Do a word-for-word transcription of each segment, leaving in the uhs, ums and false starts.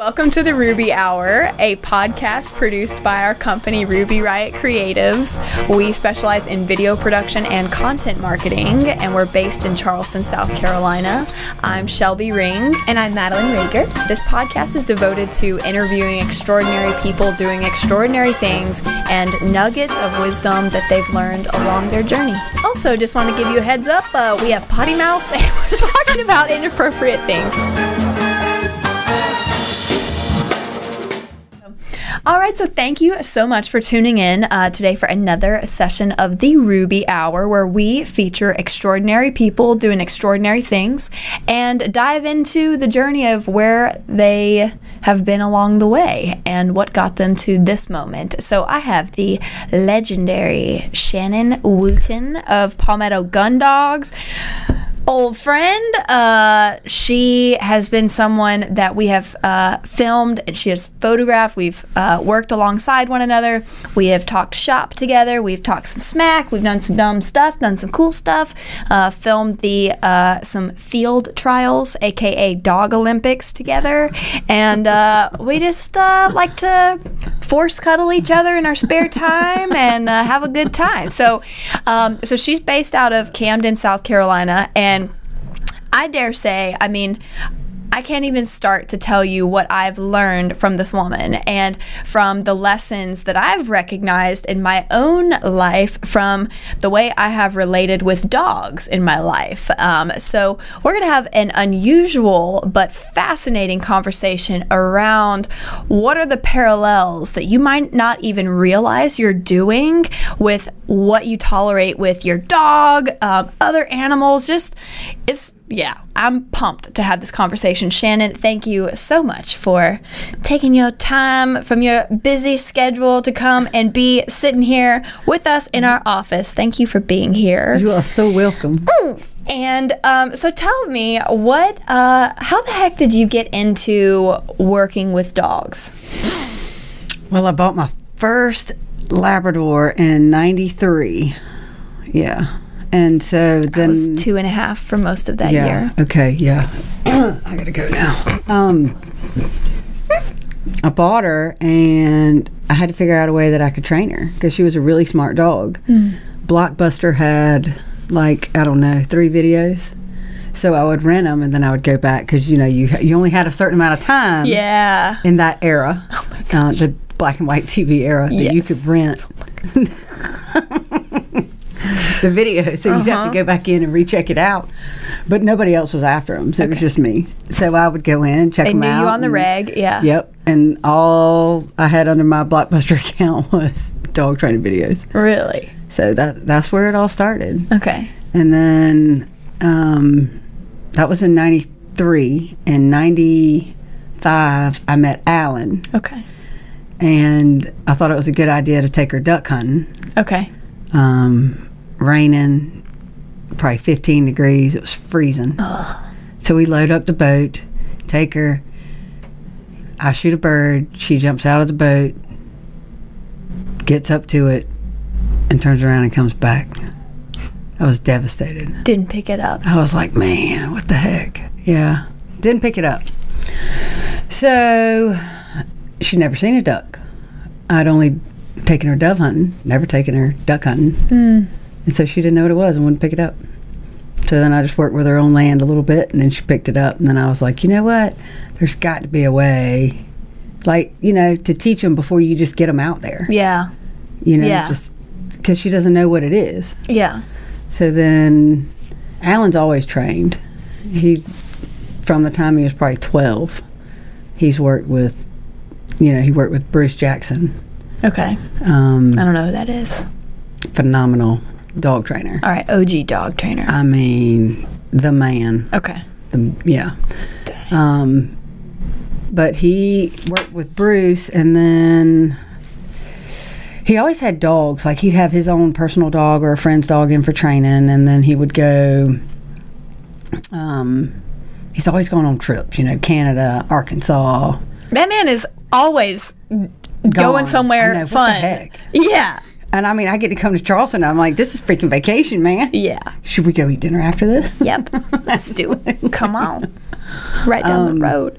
Welcome to the Ruby Hour, a podcast produced by our company Ruby Riot Creatives. We specialize in video production and content marketing, and we're based in Charleston, South Carolina. I'm Shelby Ring. And I'm Madeline Rager. This podcast is devoted to interviewing extraordinary people doing extraordinary things and nuggets of wisdom that they've learned along their journey. Also, just want to give you a heads up, uh, we have potty mouths and we're talking about inappropriate things. All right, so thank you so much for tuning in uh, today for another session of the Ruby Hour, where we feature extraordinary people doing extraordinary things and dive into the journey of where they have been along the way and what got them to this moment. So I have the legendary Shannon Wooten of Palmetto Gun Dogs. Old friend, uh, she has been someone that we have uh, filmed and she has photographed. We've uh, worked alongside one another. We have talked shop together. We've talked some smack. We've done some dumb stuff, done some cool stuff, uh, filmed the uh, some field trials, aka dog Olympics together, and uh, we just uh, like to force cuddle each other in our spare time and uh, have a good time. So, um, so she's based out of Camden, South Carolina, and I dare say, I mean, I can't even start to tell you what I've learned from this woman and from the lessons that I've recognized in my own life from the way I have related with dogs in my life. Um, so we're going to have an unusual but fascinating conversation around what are the parallels that you might not even realize you're doing with what you tolerate with your dog, um, other animals. Just, it's, yeah, I'm pumped to have this conversation. Shannon, thank you so much for taking your time from your busy schedule to come and be sitting here with us in our office. Thank you for being here. You are so welcome. Mm. And um, so tell me, what, uh, how the heck did you get into working with dogs? Well, I bought my first Labrador in ninety-three. Yeah. And so then I was two and a half for most of that yeah, year. Okay, yeah. I gotta go now. Um, I bought her, and I had to figure out a way that I could train her because she was a really smart dog. Mm. Blockbuster had, like, I don't know, three videos. So I would rent them, and then I would go back because you know you you only had a certain amount of time. Yeah. In that era, oh my gosh. Uh, the black and white T V era, yes. That you could rent. The video, so you'd uh-huh. have to go back in and recheck it out. But nobody else was after them, so okay. It was just me. So I would go in and check they them out. They knew you on the reg, yeah. Yep, and all I had under my Blockbuster account was dog training videos. Really? So that that's where it all started. Okay. And then um, that was in ninety-three, and ninety-five I met Alan. Okay. And I thought it was a good idea to take her duck hunting. Okay. Um. Raining, probably fifteen degrees. It was freezing. Ugh. So we load up the boat, take her. I shoot a bird. She jumps out of the boat, gets up to it, and turns around and comes back. I was devastated. Didn't pick it up. I was like, man, what the heck? Yeah. Didn't pick it up. So she'd never seen a duck. I'd only taken her dove hunting, never taken her duck hunting. Mm. And so she didn't know what it was and wouldn't pick it up. So then I just worked with her on land a little bit, and then she picked it up. And then I was like, you know what? There's got to be a way, like, you know, to teach them before you just get them out there. Yeah. You know, yeah. Just because she doesn't know what it is. Yeah. So then Alan's always trained. He, from the time he was probably twelve, he's worked with, you know, he worked with Bruce Jackson. Okay. Um, I don't know who that is. Phenomenal dog trainer. All right, O G dog trainer. I mean, the man. Okay. The, yeah. Dang. Um, but he worked with Bruce, and then he always had dogs. Like, he'd have his own personal dog or a friend's dog in for training, and then he would go. Um, he's always going on trips, you know, Canada, Arkansas. That man is always gone. Going somewhere I know, fun. What the heck? Yeah. And I mean, I get to come to Charleston, and I'm like, this is freaking vacation, man. Yeah. Should we go eat dinner after this? Yep. Let's do it. Come on. Right down um, the road.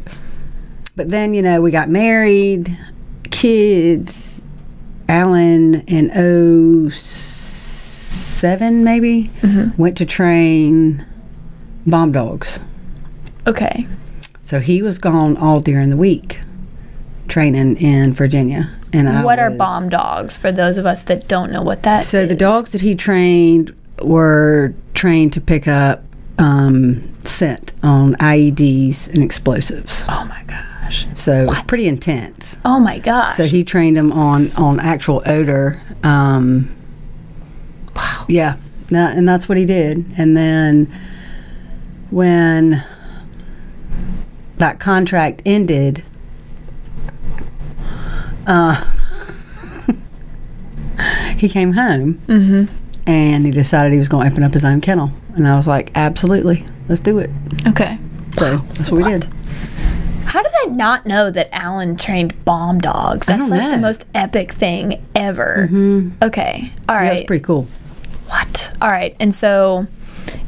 But then, you know, we got married, kids, Alan in oh seven maybe, mm-hmm. went to train bomb dogs. Okay. So he was gone all during the week training in Virginia. And I what was, are bomb dogs, for those of us that don't know what that so is? So the dogs that he trained were trained to pick up um, scent on I E Ds and explosives. Oh, my gosh. So what? It was pretty intense. Oh, my gosh. So he trained them on, on actual odor. Um, wow. Yeah, that, and that's what he did. And then when that contract ended... Uh, he came home, mm-hmm. and he decided he was going to open up his own kennel. And I was like, absolutely, let's do it. Okay. So that's what, what we did. How did I not know that Alan trained bomb dogs? That's like know. the most epic thing ever. Mm-hmm. Okay. All right. Yeah, that's pretty cool. What? All right. And so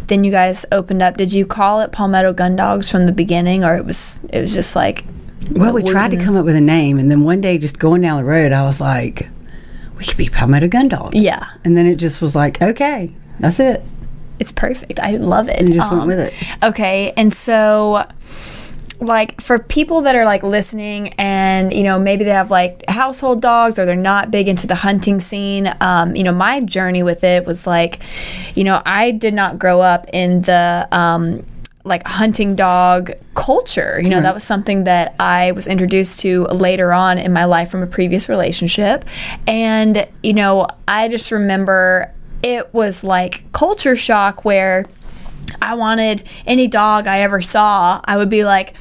then you guys opened up. Did you call it Palmetto Gun Dogs from the beginning, or it was it was just like... Well, we tried to come up with a name, and then one day just going down the road, I was like, we could be Palmetto Gun Dogs. Yeah. And then it just was like, okay, that's it. It's perfect. I love it. And you just um, went with it. Okay. And so, like, for people that are, like, listening and, you know, maybe they have, like, household dogs or they're not big into the hunting scene, um, you know, my journey with it was, like, you know, I did not grow up in the, um, like, hunting dog culture. You know, right. That was something that I was introduced to later on in my life from a previous relationship. And, you know, I just remember it was like culture shock where I wanted any dog I ever saw, I would be like,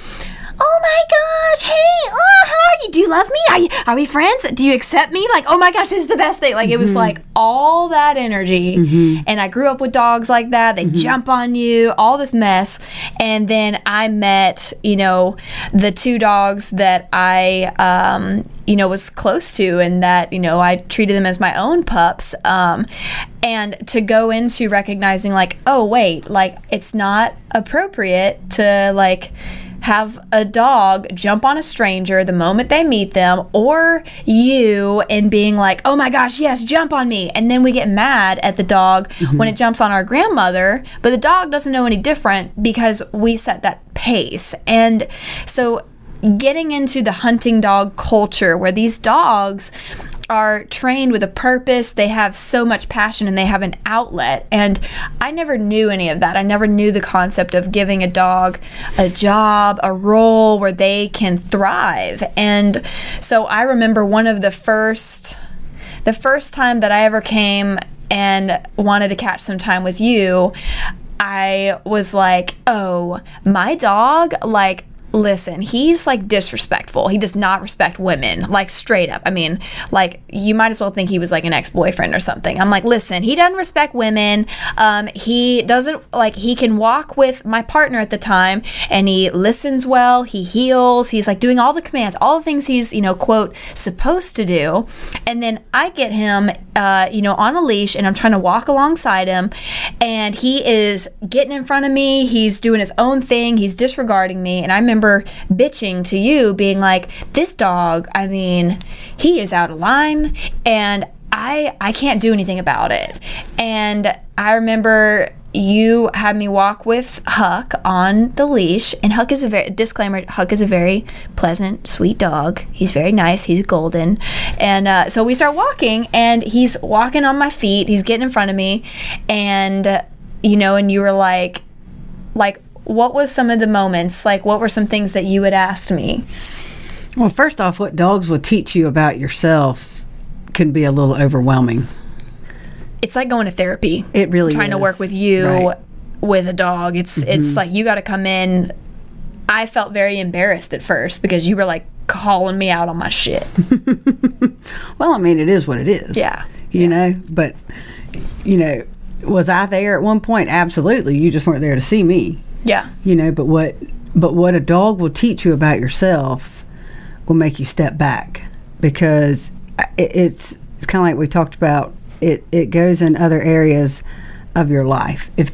oh my gosh, hey, oh, how are you? Do you love me? Are, you, are we friends? Do you accept me? Like, oh my gosh, this is the best thing. Like, mm-hmm. it was like all that energy. Mm-hmm. And I grew up with dogs like that. They mm-hmm. jump on you, all this mess. And then I met, you know, the two dogs that I, um, you know, was close to, and that, you know, I treated them as my own pups. Um, and to go into recognizing, like, oh, wait, like, it's not appropriate to, like, have a dog jump on a stranger the moment they meet them, or you, and being like, oh my gosh, yes, jump on me. And then we get mad at the dog mm-hmm. when it jumps on our grandmother, but the dog doesn't know any different because we set that pace. And so getting into the hunting dog culture where these dogs are trained with a purpose, they have so much passion, and they have an outlet. And I never knew any of that. I never knew the concept of giving a dog a job, a role where they can thrive. And so I remember one of the first, the first time that I ever came and wanted to catch some time with you, I was like, oh, my dog, like, listen, he's, like, disrespectful. He does not respect women, like, straight up. I mean, like, you might as well think he was, like, an ex-boyfriend or something. I'm like, listen, he doesn't respect women. Um, he doesn't, like, he can walk with my partner at the time, and he listens well. He heals. He's, like, doing all the commands, all the things he's, you know, quote, supposed to do. And then I get him, uh, you know, on a leash, and I'm trying to walk alongside him, and he is getting in front of me. He's doing his own thing. He's disregarding me, and I remember bitching to you, being like, this dog, I mean, he is out of line, and I I can't do anything about it. And I remember you had me walk with Huck on the leash, and Huck is a very, disclaimer, Huck is a very pleasant, sweet dog. He's very nice. He's golden. And uh, so we start walking, and he's walking on my feet. He's getting in front of me, and, you know, and you were like, like, what was some of the moments? Like, what were some things that you had asked me? Well, first off, what dogs will teach you about yourself can be a little overwhelming. It's like going to therapy. It really trying is. Trying to work with you, right. with a dog. It's mm-hmm. it's like you got to come in. I felt very embarrassed at first because you were, like, calling me out on my shit. Well, I mean, it is what it is. Yeah. You yeah. know? But, you know, was I there at one point? Absolutely. You just weren't there to see me. Yeah. You know, but what but what a dog will teach you about yourself will make you step back, because it, it's it's kind of like we talked about, it, it goes in other areas of your life. If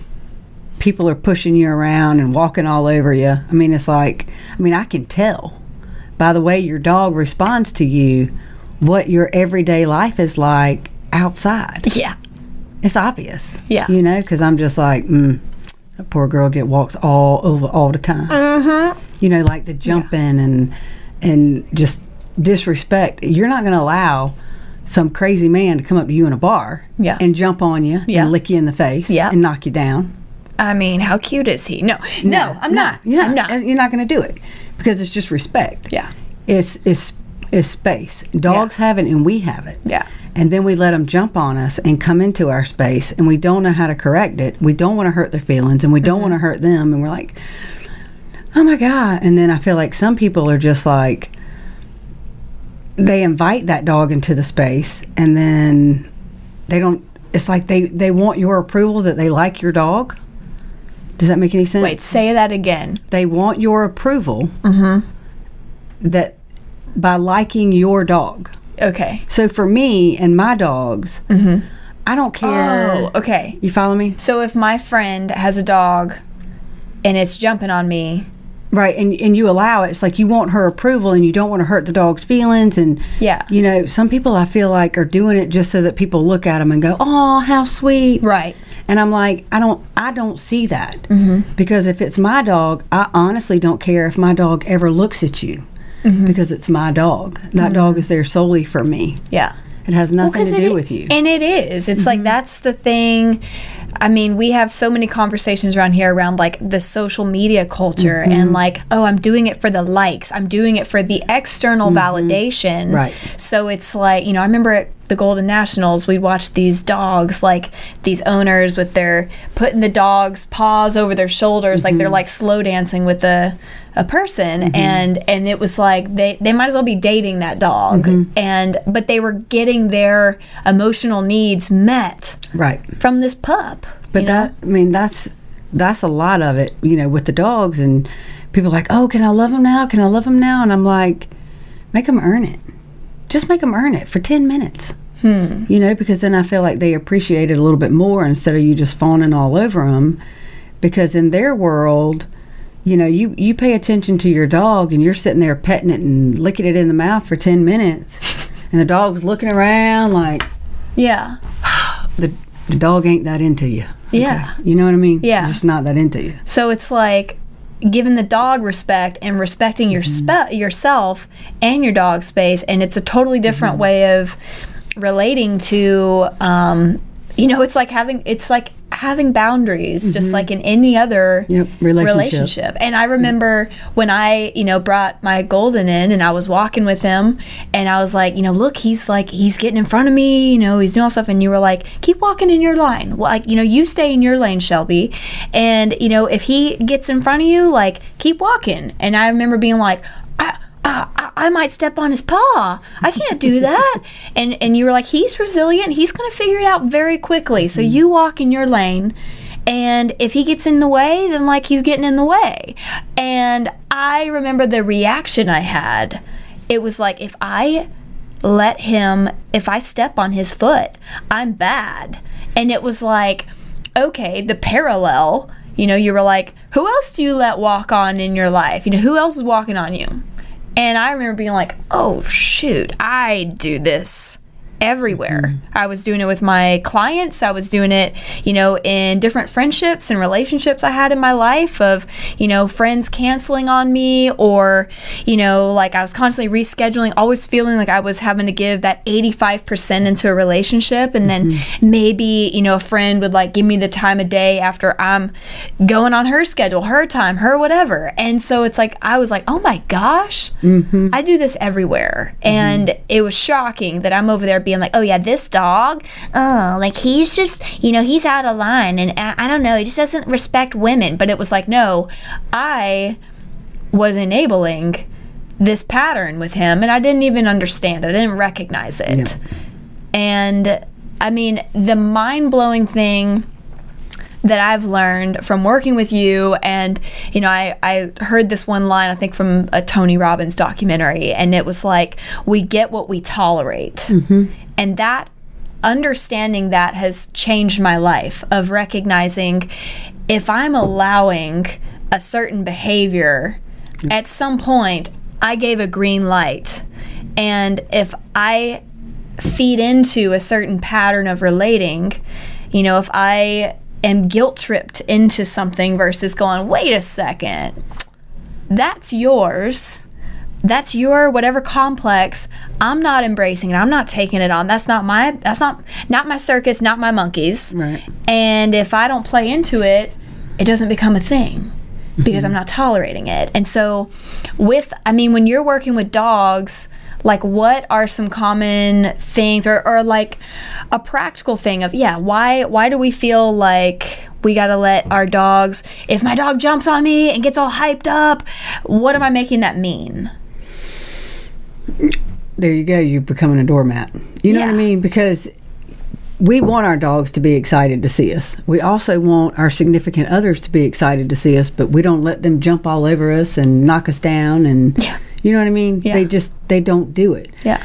people are pushing you around and walking all over you, I mean, it's like, I mean, I can tell by the way your dog responds to you, what your everyday life is like outside. Yeah. It's obvious. Yeah. You know, because I'm just like, mm, that poor girl get walks all over all the time. Mm-hmm. You know, like the jumping yeah. and and just disrespect. You're not going to allow some crazy man to come up to you in a bar yeah. and jump on you yeah. and lick you in the face yeah. and knock you down. I mean, how cute is he? No, no, no I'm not. Yeah, I'm not. You're not going to do it because it's just respect. Yeah. It's, it's, it's space. Dogs yeah. have it and we have it. Yeah. And then we let them jump on us and come into our space, and we don't know how to correct it. We don't want to hurt their feelings, and we don't mm-hmm. want to hurt them. And we're like, oh, my God. And then I feel like some people are just like, they invite that dog into the space, and then they don't. It's like they, they want your approval that they like your dog. Does that make any sense? Wait, say that again. They want your approval mm-hmm. that by liking your dog. Okay. So for me and my dogs, mm-hmm. I don't care. Oh, okay. You follow me? So if my friend has a dog and it's jumping on me. Right, and, and you allow it. It's like you want her approval and you don't want to hurt the dog's feelings. And, yeah. you know, some people I feel like are doing it just so that people look at them and go, oh, how sweet. Right. And I'm like, I don't I don't see that. Mm-hmm. Because if it's my dog, I honestly don't care if my dog ever looks at you. Mm-hmm. Because it's my dog. That mm-hmm. dog is there solely for me. Yeah. It has nothing well, to do it, with you. And it is. It's mm-hmm. like that's the thing. I mean, we have so many conversations around here around like the social media culture mm-hmm. and like, oh, I'm doing it for the likes. I'm doing it for the external mm-hmm. validation. Right. So it's like, you know, I remember at the Golden Nationals, we'd watch these dogs, like these owners with their putting the dog's paws over their shoulders. Mm-hmm. Like they're like slow dancing with a, a person. Mm-hmm. And, and it was like they, they might as well be dating that dog. Mm-hmm. And but they were getting their emotional needs met. Right. From this pup. But that, know? I mean, that's that's a lot of it, you know, with the dogs. And people are like, oh, can I love them now? Can I love them now? And I'm like, make them earn it. Just make them earn it for ten minutes. Hmm. You know, because then I feel like they appreciate it a little bit more instead of you just fawning all over them. Because in their world, you know, you, you pay attention to your dog and you're sitting there petting it and licking it in the mouth for ten minutes. And the dog's looking around like, yeah. The, the dog ain't that into you. Okay? Yeah. You know what I mean? Yeah. It's just not that into you. So it's like giving the dog respect and respecting your mm-hmm. spe yourself and your dog space. And it's a totally different mm-hmm. way of relating to, um, you know, it's like having, it's like having boundaries, mm-hmm. just like in any other yep, relationship. relationship. And I remember yep. when I, you know, brought my Golden in and I was walking with him and I was like, you know, look, he's like, he's getting in front of me, you know, he's doing all stuff. And you were like, keep walking in your line. Like, you know, you stay in your lane, Shelby. And, you know, if he gets in front of you, like, keep walking. And I remember being like, I, I, I might step on his paw. I can't do that. and and you were like, he's resilient. He's going to figure it out very quickly. So mm-hmm. you walk in your lane, and if he gets in the way, then like he's getting in the way. And I remember the reaction I had. It was like, if I let him, if I step on his foot, I'm bad. And it was like, okay, the parallel, you know, you were like, who else do you let walk on in your life? You know, who else is walking on you? And I remember being like, oh, shoot, I do this everywhere. Mm-hmm. I was doing it with my clients. I was doing it, you know, in different friendships and relationships I had in my life of, you know, friends canceling on me or, you know, like I was constantly rescheduling, always feeling like I was having to give that eighty-five percent into a relationship. And mm-hmm. then maybe, you know, a friend would like give me the time of day after I'm going on her schedule, her time, her whatever. And so it's like, I was like, oh my gosh, mm-hmm. I do this everywhere. Mm-hmm. And it was shocking that I'm over there being like, oh yeah, this dog, oh, like he's just, you know, he's out of line and I, I don't know, he just doesn't respect women. But it was like, no, I was enabling this pattern with him and I didn't even understand it. I didn't recognize it. No. And I mean, the mind-blowing thing that I've learned from working with you, and you know, I, I heard this one line I think from a Tony Robbins documentary, and it was like, we get what we tolerate. Mm-hmm. And that understanding that has changed my life of recognizing if I'm allowing a certain behavior, mm-hmm. at some point I gave a green light. And if I feed into a certain pattern of relating, you know, if I am guilt-tripped into something versus going, wait a second, that's yours. That's your whatever complex. I'm not embracing it. I'm not taking it on. That's not my, that's not, not my circus, not my monkeys. Right. And if I don't play into it, it doesn't become a thing because I'm not tolerating it. And so with, I mean, when you're working with dogs, like what are some common things, or, or like a practical thing of, yeah, why why do we feel like we gotta let our dogs, if my dog jumps on me and gets all hyped up, what am I making that mean? There you go, you're becoming a doormat. You know yeah. what I mean? Because we want our dogs to be excited to see us. We also want our significant others to be excited to see us, but we don't let them jump all over us and knock us down and... Yeah. You know what I mean? Yeah. They just, they don't do it. Yeah.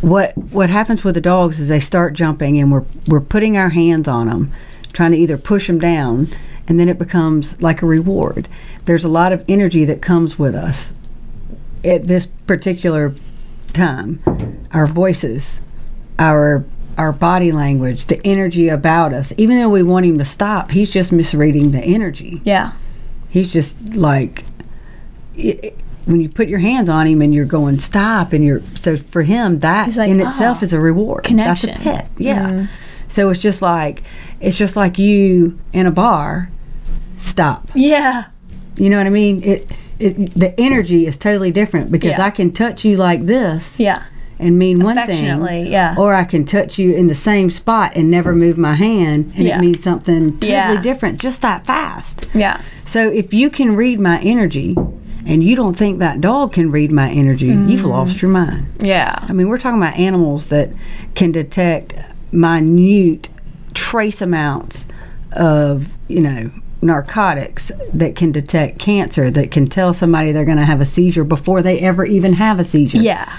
What what happens with the dogs is they start jumping, and we're, we're putting our hands on them, trying to either push them down, and then it becomes like a reward. There's a lot of energy that comes with us at this particular time. Our voices, our, our body language, the energy about us. Even though we want him to stop, he's just misreading the energy. Yeah. He's just like... It, when you put your hands on him and you're going stop, and you're so for him that like, in oh, itself is a reward connection. That's a pet. Yeah. Mm. So it's just like it's just like you in a bar stop. Yeah. You know what I mean? It, it the energy is totally different because yeah. I can touch you like this. Yeah. And mean one thing, yeah. or I can touch you in the same spot and never move my hand, and yeah. it means something totally yeah. different, just that fast. Yeah. So if you can read my energy, and you don't think that dog can read my energy, mm. you've lost your mind. Yeah. I mean, we're talking about animals that can detect minute trace amounts of, you know, narcotics, that can detect cancer, that can tell somebody they're going to have a seizure before they ever even have a seizure. Yeah.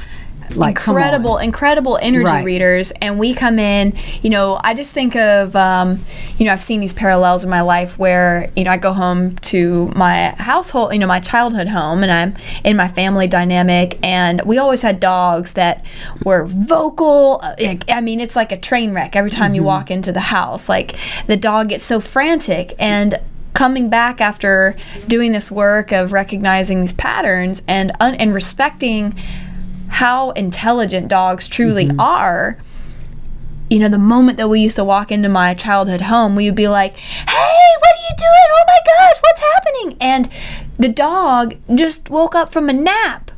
Like, incredible, incredible energy right. readers. And we come in, you know, I just think of, um, you know, I've seen these parallels in my life where, you know, I go home to my household, you know, my childhood home, and I'm in my family dynamic. And we always had dogs that were vocal. I mean, it's like a train wreck every time mm-hmm. you walk into the house. Like, the dog gets so frantic. And coming back after doing this work of recognizing these patterns and un and respecting how intelligent dogs truly mm-hmm. are, you know, the moment that we used to walk into my childhood home, we would be like, hey, what are you doing? Oh my gosh, what's happening? And the dog just woke up from a nap,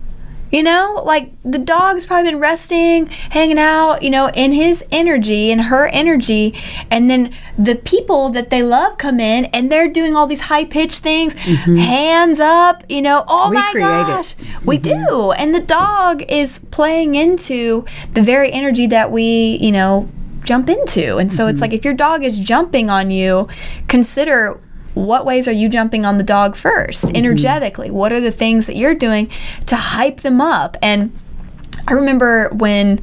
you know? Like, the dog's probably been resting, hanging out, you know, in his energy, in her energy, and then the people that they love come in, and they're doing all these high-pitched things, mm-hmm. hands up, you know, oh we my gosh. It. We mm-hmm. do. And the dog is playing into the very energy that we, you know, jump into. And so mm-hmm. it's like, if your dog is jumping on you, consider... what ways are you jumping on the dog first, energetically? Mm-hmm. What are the things that you're doing to hype them up? And I remember when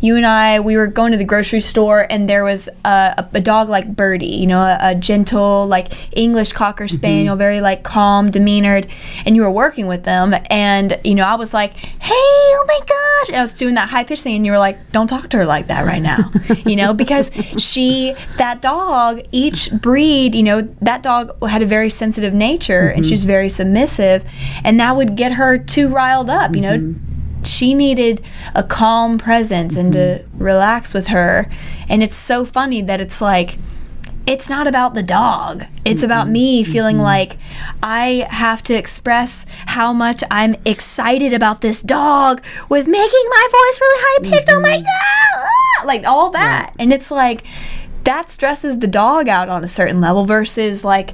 you and I, we were going to the grocery store, and there was a, a dog like Birdie, you know, a, a gentle, like, English Cocker Spaniel, mm-hmm. very, like, calm, demeanored, and you were working with them, and, you know, I was like, hey, oh my gosh, and I was doing that high-pitched thing, and you were like, don't talk to her like that right now, you know, because she, that dog, each breed, you know, that dog had a very sensitive nature, mm-hmm. and she was very submissive, and that would get her too riled up, you know, mm-hmm. she needed a calm presence and to relax with her. And it's so funny that it's like, it's not about the dog. It's mm-hmm. about me feeling mm-hmm. like I have to express how much I'm excited about this dog with making my voice really high-pitched. Mm-hmm. Oh my God! Ah! Like, all that. Right. And it's like, that stresses the dog out on a certain level versus like,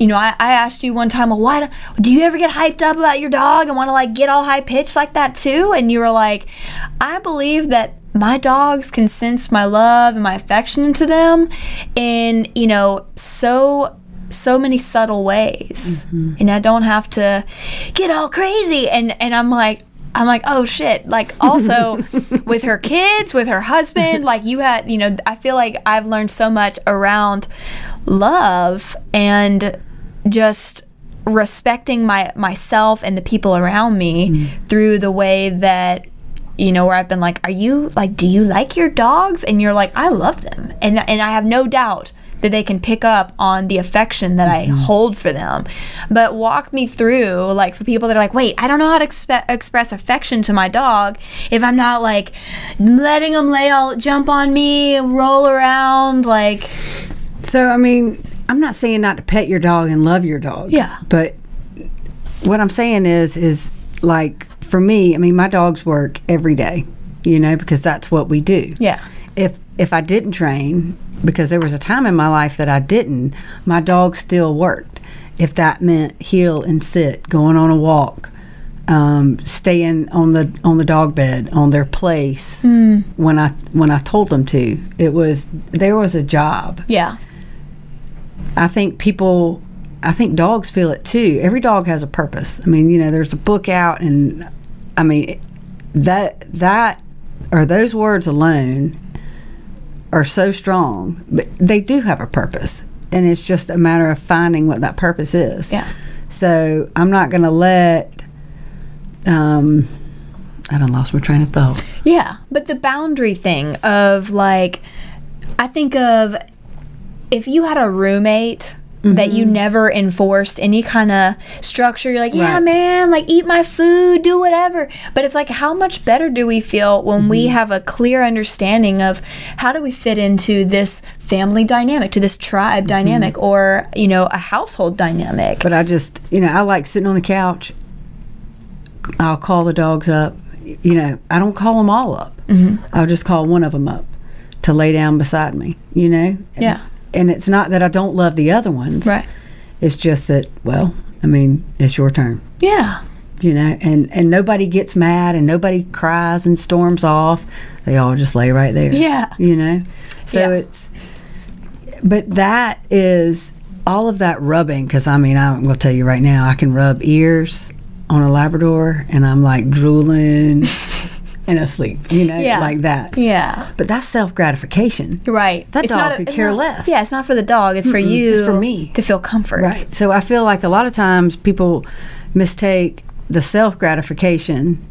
you know, I, I asked you one time, well, why do, do you ever get hyped up about your dog and want to, like, get all high-pitched like that too? And you were like, I believe that my dogs can sense my love and my affection to them in, you know, so, so many subtle ways. Mm-hmm. And I don't have to get all crazy. And, and I'm like, I'm like, oh, shit. Like, also with her kids, with her husband, like, you had, you know, I feel like I've learned so much around love and just respecting my myself and the people around me mm-hmm. through the way that, you know, where I've been like, are you, like, do you like your dogs? And you're like, I love them. And, and I have no doubt that they can pick up on the affection that mm-hmm. I hold for them. But walk me through, like, for people that are like, wait, I don't know how to exp express affection to my dog if I'm not, like, letting them lay all, jump on me and roll around, like. So, I mean, I'm not saying not to pet your dog and love your dog. Yeah. But what I'm saying is, is, like, for me, I mean, my dogs work every day, you know, because that's what we do. Yeah. If, if I didn't train, because there was a time in my life that I didn't, my dog still worked. If that meant heel and sit, going on a walk, um, staying on the on the dog bed, on their place mm. when I when I told them to, it was there was a job. Yeah. I think people, I think dogs feel it too. Every dog has a purpose. I mean, you know, there's a book out, and I mean that that or those words alone are so strong, but they do have a purpose, and it's just a matter of finding what that purpose is. Yeah. So I'm not going to let um I done lost my train of thought. Yeah, but the boundary thing of, like, I think of if you had a roommate mm-hmm. that you never enforced any kind of structure, you're like, yeah, right. man, like, eat my food, do whatever. But it's like, how much better do we feel when mm-hmm. we have a clear understanding of how do we fit into this family dynamic, to this tribe mm-hmm. dynamic, or, you know, a household dynamic? But I just, you know, I like sitting on the couch. I'll call the dogs up. You know, I don't call them all up. Mm-hmm. I'll just call one of them up to lay down beside me, you know? Yeah. And it's not that I don't love the other ones. Right. It's just that, well, I mean, it's your turn. Yeah. You know, and, and nobody gets mad, and nobody cries and storms off. They all just lay right there. Yeah. You know? So yeah. it's, but that is, all of that rubbing, because, I mean, I'm going to tell you right now, I can rub ears on a Labrador, and I'm, like, drooling and asleep, you know, yeah. like that. Yeah. But that's self-gratification. Right. That it's dog not, could care not, less. Yeah, it's not for the dog. It's mm-mm. for you. It's for me. To feel comfort. Right. So I feel like a lot of times people mistake the self-gratification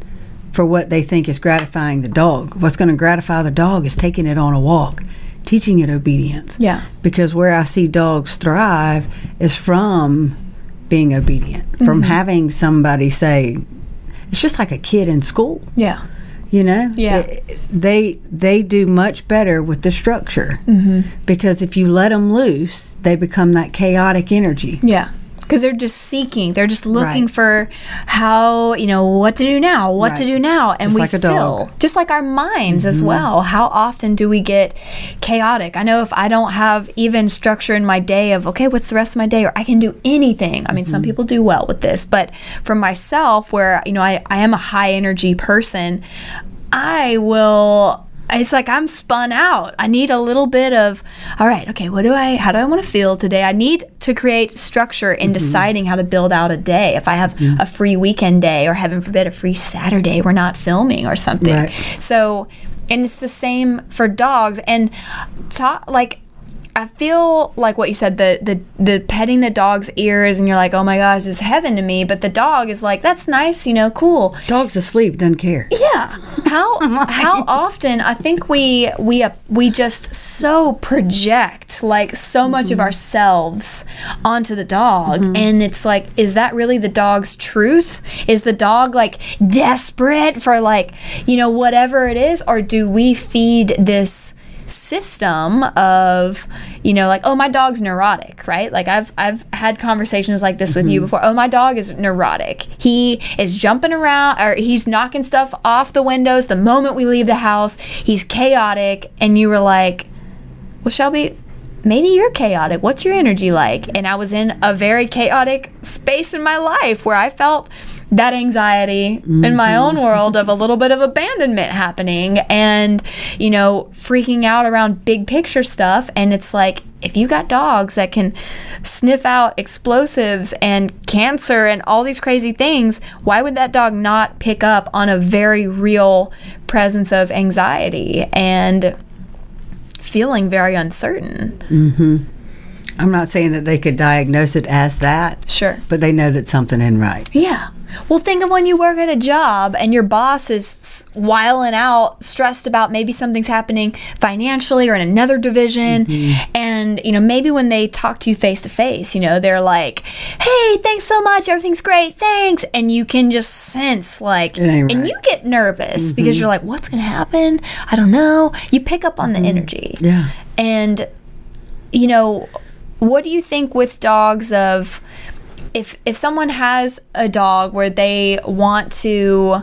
for what they think is gratifying the dog. What's going to gratify the dog is taking it on a walk, teaching it obedience. Yeah. Because where I see dogs thrive is from being obedient, mm-hmm. from having somebody say, it's just like a kid in school. Yeah. You know, yeah, it, they they do much better with the structure mm-hmm. because if you let them loose, they become that chaotic energy. Yeah, because they're just seeking, they're just looking right. for how, you know, what to do now, what right. to do now, and just we like a feel dog. Just like our minds mm-hmm. as well. How often do we get chaotic? I know if I don't have even structure in my day of, okay, what's the rest of my day, or I can do anything. I mean, mm-hmm. some people do well with this, but for myself, where, you know, I, I am a high energy person, I will. It's like I'm spun out. I need a little bit of, all right, okay, what do I, how do I want to feel today? I need to create structure in mm-hmm. deciding how to build out a day. If I have mm-hmm. a free weekend day, or heaven forbid, a free Saturday, we're not filming or something. Right. So, and it's the same for dogs. And ta like, I feel like what you said, the, the the petting the dog's ears, and you're like, oh my gosh, it's heaven to me. But the dog is like, that's nice, you know, cool. Dog's asleep, doesn't care. Yeah. How how often I think we we uh, we just so project, like, so much mm-hmm. of ourselves onto the dog, mm-hmm. and it's like, is that really the dog's truth? Is the dog, like, desperate for, like, you know, whatever it is, or do we feed this system of, you know, like, oh, my dog's neurotic, right? Like, I've I've had conversations like this with mm-hmm. you before. Oh, my dog is neurotic. He is jumping around, or he's knocking stuff off the windows the moment we leave the house. He's chaotic. And you were like, well, Shelby, maybe you're chaotic. What's your energy like? And I was in a very chaotic space in my life where I felt that anxiety mm-hmm. in my own world of a little bit of abandonment happening, and, you know, freaking out around big picture stuff. And it's like, if you got dogs that can sniff out explosives and cancer and all these crazy things, why would that dog not pick up on a very real presence of anxiety and feeling very uncertain? Mm-hmm. I'm not saying that they could diagnose it as that. Sure. But they know that something ain't right. Yeah. Well, think of when you work at a job and your boss is whiling out, stressed about maybe something's happening financially or in another division. Mm-hmm. And, you know, maybe when they talk to you face to face, you know, they're like, hey, thanks so much. Everything's great. Thanks. And you can just sense like, and right. you get nervous mm-hmm. because you're like, what's going to happen? I don't know. You pick up on mm-hmm. the energy. Yeah. And, you know, what do you think with dogs of... If, if someone has a dog where they want to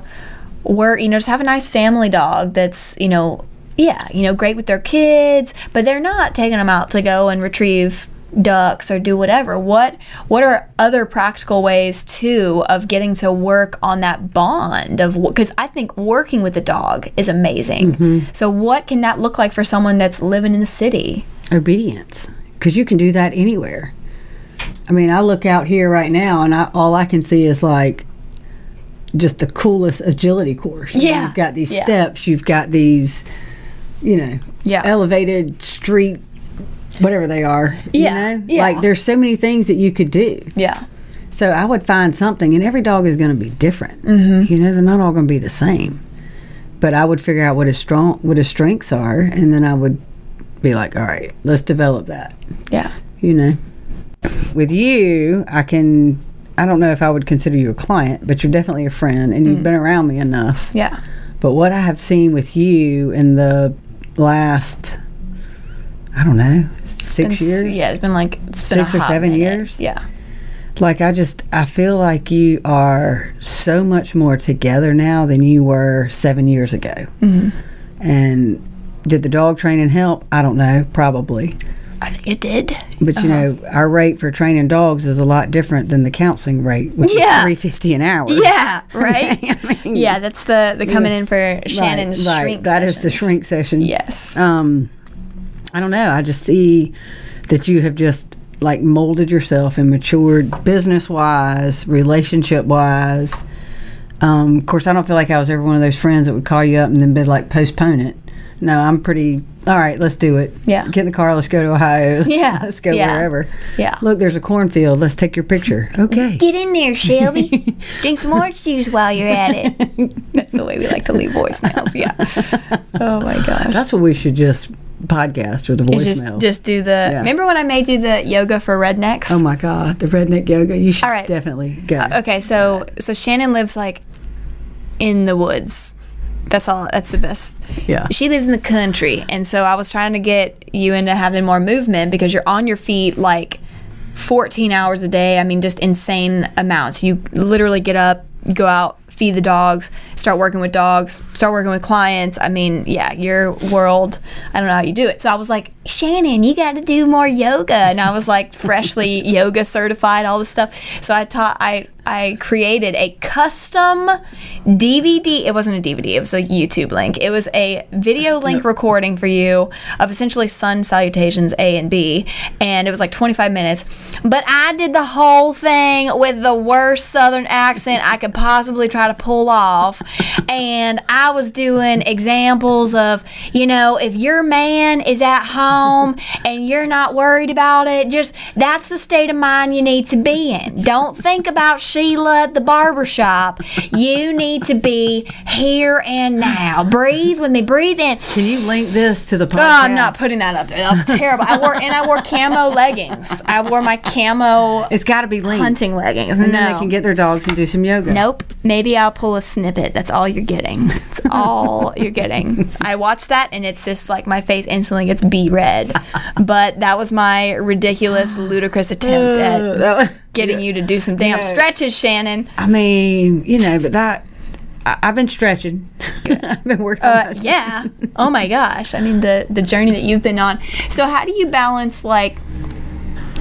work, you know, just have a nice family dog that's, you know, yeah, you know, great with their kids, but they're not taking them out to go and retrieve ducks or do whatever. What what are other practical ways, too, of getting to work on that bond of, because I think working with a dog is amazing. Mm-hmm. So what can that look like for someone that's living in the city? Obedience, because you can do that anywhere. I mean, I look out here right now, and I, all I can see is, like, just the coolest agility course. Yeah. You've got these yeah. steps. You've got these, you know, yeah. elevated street, whatever they are. Yeah. You know? Yeah. Like, there's so many things that you could do. Yeah. So I would find something, and every dog is going to be different. Mm-hmm. You know, they're not all going to be the same. But I would figure out what his, strong, what his strengths are, and then I would be like, all right, let's develop that. Yeah. You know? With you, I can, I don't know if I would consider you a client, but you're definitely a friend, and you've mm. been around me enough. Yeah. But what I have seen with you in the last, I don't know, six been, years? Yeah, it's been like, it's been six or seven minute. years? Yeah. Like, I just, I feel like you are so much more together now than you were seven years ago. Mm-hmm. And did the dog training help? I don't know, probably. I think it did. But, you uh-huh. know, our rate for training dogs is a lot different than the counseling rate, which yeah. is three fifty an hour. Yeah, right? I mean, yeah, that's the, the coming yeah. in for Shannon's right, shrink right. session. That is the shrink session. Yes. Um, I don't know. I just see that you have just, like, molded yourself and matured business-wise, relationship-wise. Um, of course, I don't feel like I was ever one of those friends that would call you up and then be like, postpone it. No, I'm pretty... All right, let's do it. Yeah. Get in the car. Let's go to Ohio. Yeah. Let's go yeah. wherever. Yeah. Look, there's a cornfield. Let's take your picture. Okay. Get in there, Shelby. Drink some orange juice while you're at it. That's the way we like to leave voicemails. Yeah. Oh, my gosh. That's what we should just podcast or the voicemail. Just, just do the... Yeah. Remember when I made you the yoga for rednecks? Oh, my God. The redneck yoga. You should All right. definitely go. Uh, okay, so so Shannon lives, like, in the woods. That's all. That's the best. Yeah. She lives in the country, and so I was trying to get you into having more movement because you're on your feet like fourteen hours a day. I mean, just insane amounts. You literally get up, go out, feed the dogs, start working with dogs, start working with clients. I mean, yeah, your world. I don't know how you do it. So I was like, Shannon, you got to do more yoga, and I was like freshly yoga certified, all this stuff. So I taught. I. I created a custom D V D. It wasn't a D V D. It was a YouTube link. It was a video link recording for you of essentially sun salutations A and B, and it was like twenty-five minutes. But I did the whole thing with the worst Southern accent I could possibly try to pull off, and I was doing examples of, you know, if your man is at home and you're not worried about it, just that's the state of mind you need to be in. Don't think about shit. Sheila at the barbershop, you need to be here and now. Breathe with me. Breathe in. Can you link this to the podcast? Oh, I'm not putting that up there. That was terrible. I wore and I wore camo leggings. I wore my camo. It's got to be linked. Hunting leggings. And then no. they can get their dogs and do some yoga. Nope. Maybe I'll pull a snippet. That's all you're getting. That's all you're getting. I watched that and it's just like my face instantly gets beet red. But that was my ridiculous, ludicrous attempt at getting yeah. you to do some damn yeah. stretches, Shannon. I mean, you know, but that I, I've been stretching. I've been working. Uh, on yeah. Oh my gosh. I mean, the the journey that you've been on. So how do you balance, like,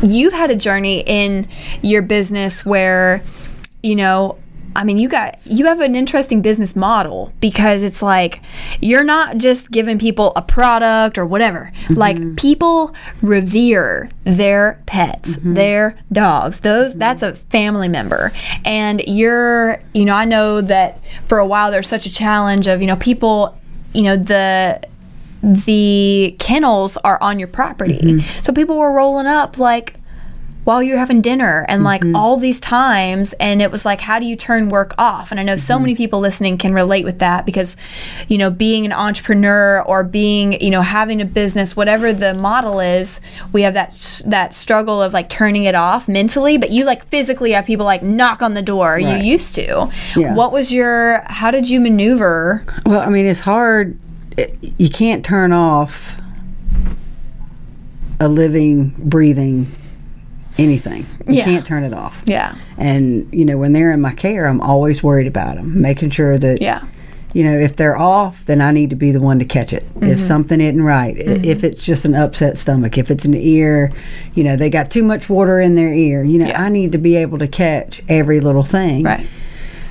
you've had a journey in your business where, you know, I mean, you got you have an interesting business model because it's like you're not just giving people a product or whatever. Mm-hmm. Like, people revere their pets, mm-hmm. their dogs. Those mm-hmm. that's a family member. And you're, you know, I know that for a while there's such a challenge of, you know, people, you know, the the kennels are on your property. Mm-hmm. So people were rolling up like while you're having dinner and like mm-hmm. all these times, and it was like, how do you turn work off? And I know mm-hmm. so many people listening can relate with that, because you know, being an entrepreneur or being, you know, having a business, whatever the model is, we have that that struggle of like turning it off mentally, but you like physically have people like knock on the door. Right. You used to. Yeah. What was your, how did you maneuver? Well, I mean, it's hard. It, you can't turn off a living, breathing anything. You yeah. can't turn it off. Yeah. And you know, when they're in my care, I'm always worried about them, making sure that yeah. you know, if they're off, then I need to be the one to catch it. Mm-hmm. If something isn't right, mm-hmm. if it's just an upset stomach, if it's an ear, you know, they got too much water in their ear, you know, yeah. I need to be able to catch every little thing. Right.